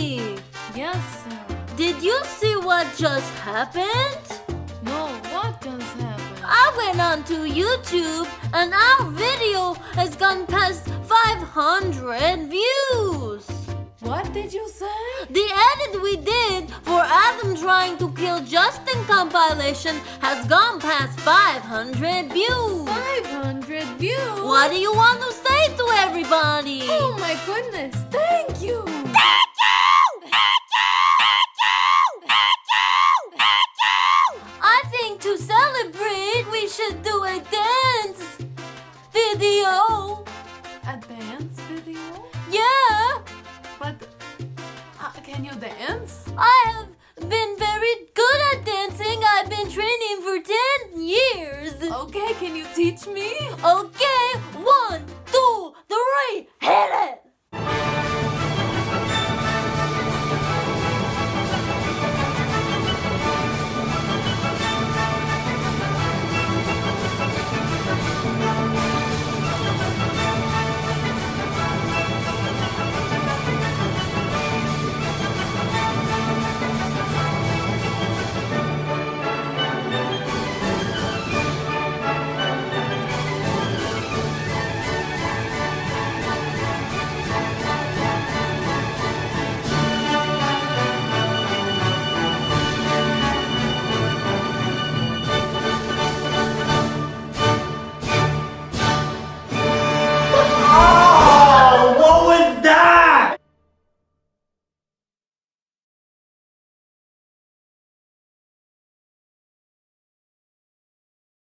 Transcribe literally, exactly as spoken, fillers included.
Really? Yes, sir. Did you see what just happened? No, what just happened? I went on to YouTube and our video has gone past five hundred views. What did you say? The edit we did for Adam trying to kill Justin compilation has gone past five hundred views. five hundred views? What do you want to say to everybody? Oh my goodness, thank you. Thank you! Thank you! Thank you! Thank you! Thank you! I think to celebrate, we should do a dance video. A dance video? Yeah! But uh, can you dance? I have been very good at dancing. I've been training for ten years. Okay, can you teach me? Okay.